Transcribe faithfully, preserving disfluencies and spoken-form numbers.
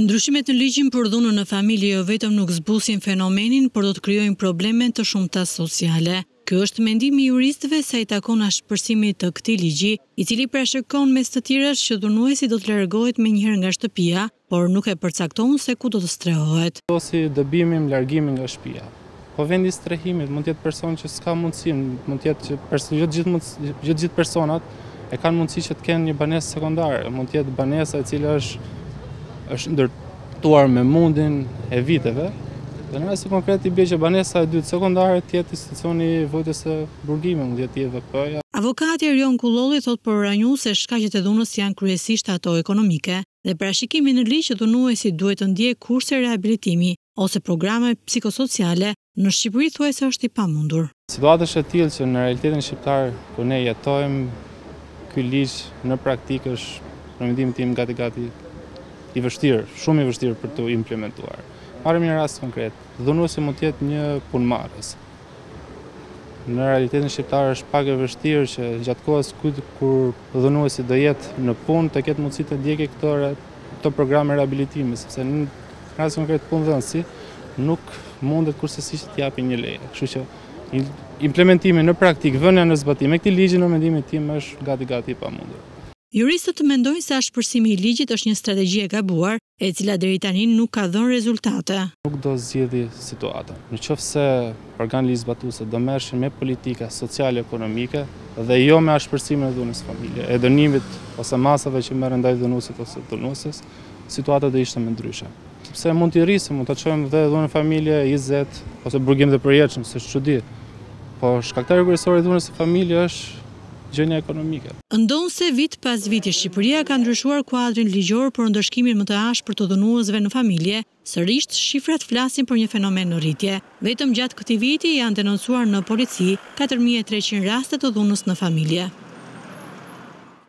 Ndryshimet në ligjin për dhunën në familje jo vetëm nuk zbusin fenomenin, por do të krijojnë probleme të shumta sociale. Ky është mendimi i juristëve sa i takon ashpërsimit të këtij ligji, i cili parashikon mes të tjerës që dhunuesi do të largohet menjëherë nga shtëpia, por nuk e përcakton se ku do të strehohet. Ose dëbimi më largimi nga shtëpia. Po vendi strehimit mund të jetë person që s'ka mundësi, mund të jetë person, jo gjithë gjithë personat e kanë mundësi që të kenë një banesë sekondare, mund të jetë banesa e cila është është ndërtuar me mundin e viteve. Dhe në rasti konkret i bie që banesa e dytë sekondare të jetë institucioni i votës së burgimit, mund të jetë E V P-ja. Avokati Erion Kullolli thotë për Ranju se shkaqjet e dhunës janë kryesisht ato ekonomike dhe parashikimi në ligj që dhunuesi duhet të ndjejë kurse rehabilitimi ose programe psikosociale në Shqipëri thuajse është i pamundur. Situata është e tillë që në realitetin shqiptar ku ne jetojmë, ky ligj në praktikë është në mendimin tim gati gati i vështirë, shumë i vështirë për të implementuar. Marrim një rast konkret, dhunuesi mund të jetë një punëmarrës. Në realitetin shqiptar është pak e vështirë që gjatë kohës kur dhunuesi do jetë në punë të ketë mundësi të ndjekë këto programe rehabilitimi, sepse në rast konkret punëdhënësi nuk mundet kursesisht të japë një leje. Kështu që implementimi në praktikë, vënia në zbatim e këtij ligji në mendimin tim është gati gati i pamundur. Juristët mendojnë se ashpërsimi i ligjit është një strategji e gabuar, e cila deri tani nuk ka dhënë rezultate. Nuk do zgjidhë situatën. Nëse organi zbatues do merreshin me politika sociale ekonomike dhe jo me ashpërsimin e dhunës familje, e dënimit ose masave që merren ndaj dhënuesit ose dhunueses, situata do ishte më ndryshe. Sepse mund të rrisim, mund ta çojmë dhe dhunën familje njëzet ose burgim të përjetshëm, se çudi. Po shkaktari kryesor i dhunës së familjes është gjënia ekonomike. Ndonë se vit pas viti Shqipëria ka ndryshuar kuadrin ligjor për ndëshkimin më të ashpër të dhënuesve në familje, sërish shifrat flasin për një fenomen në rritje. Vetëm gjatë këtij viti janë denoncuar në polici katër mijë e treqind raste të dhunës në familje.